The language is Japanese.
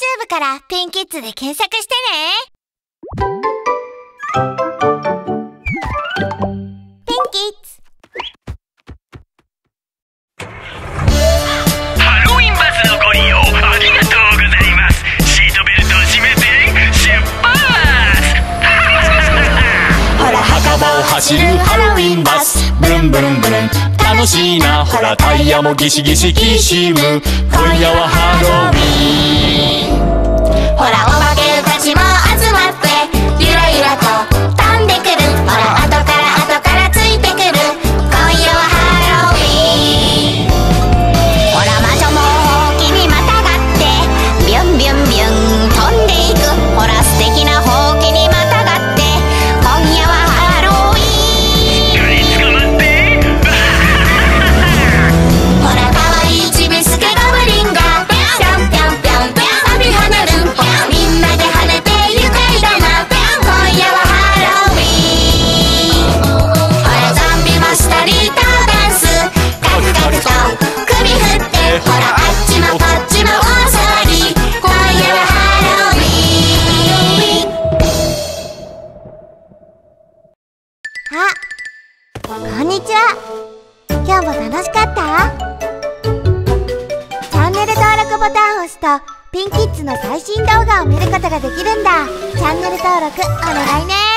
YouTube からピンキッズで検索してね。ピンキッズ。ハロウィンバスのご利用ありがとうございます。シートベルトを締めて出発。ほら墓場を走るハロウィンバス。ブルンブルンブルン。楽しいな、ほらタイヤもギシギシきしむ。今夜はハロウィン。ほらお化けたちも集まってゆらゆらと飛んでくる。ほら後から後からついてくる。今夜はハロウィン。ほら魔女もほうきにまたがってビュンビュンビュン飛んでいく。ほら素敵なほうきにまたがって今夜はハロウィン。誰つかまってピンキッズの最新動画を見ることができるんだ。チャンネル登録お願いね。